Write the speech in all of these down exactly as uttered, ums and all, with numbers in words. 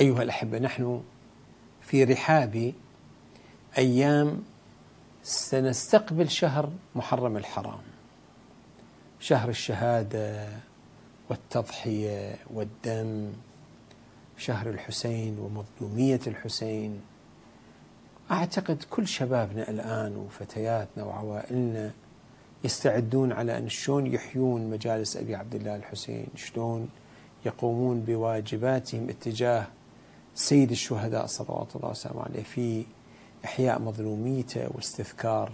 أيها الأحبة، نحن في رحاب أيام سنستقبل شهر محرم الحرام، شهر الشهادة والتضحية والدم، شهر الحسين ومظلومية الحسين. أعتقد كل شبابنا الآن وفتياتنا وعوائلنا يستعدون على أن شلون يحيون مجالس أبي عبد الله الحسين، شلون يقومون بواجباتهم اتجاه سيد الشهداء صلوات الله وسلامه عليه في إحياء مظلوميته واستذكار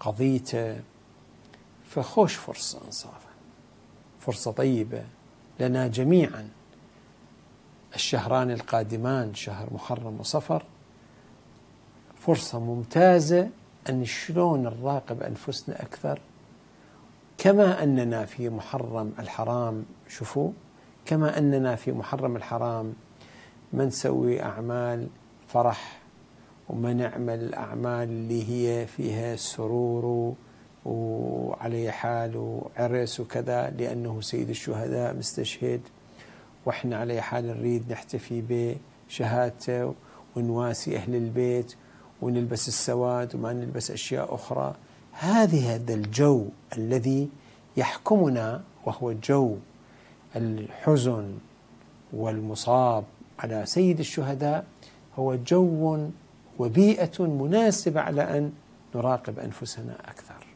قضيته. فخوش فرصة، إنصافا فرصة طيبة لنا جميعا. الشهران القادمان شهر محرم وصفر فرصة ممتازة أن شلون نراقب أنفسنا أكثر، كما أننا في محرم الحرام. شوفوا، كما أننا في محرم الحرام ما نسوي أعمال فرح وما نعمل أعمال اللي هي فيها سرور وعليه حال وعرس وكذا، لأنه سيد الشهداء مستشهد وإحنا عليه حال نريد نحتفي بشهادته ونواسي أهل البيت ونلبس السواد وما نلبس أشياء أخرى. هذه هذا الجو الذي يحكمنا وهو جو الحزن والمصاب على سيد الشهداء هو جو وبيئة مناسبة على أن نراقب أنفسنا أكثر،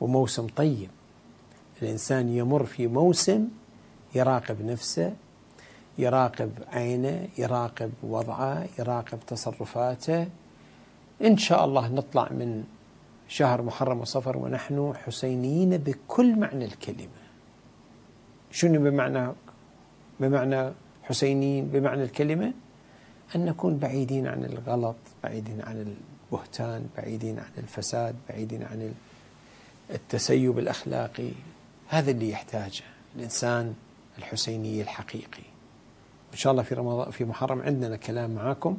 وموسم طيب. الإنسان يمر في موسم يراقب نفسه، يراقب عينه، يراقب وضعه، يراقب تصرفاته. إن شاء الله نطلع من شهر محرم وصفر ونحن حسينيين بكل معنى الكلمة. شنو بمعنى بمعنى حسينيين بمعنى الكلمة؟ أن نكون بعيدين عن الغلط، بعيدين عن البهتان، بعيدين عن الفساد، بعيدين عن التسيب الأخلاقي. هذا اللي يحتاجه الإنسان الحسيني الحقيقي. إن شاء الله في رمضان في محرم عندنا كلام معاكم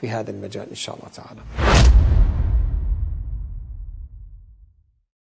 في هذا المجال إن شاء الله تعالى.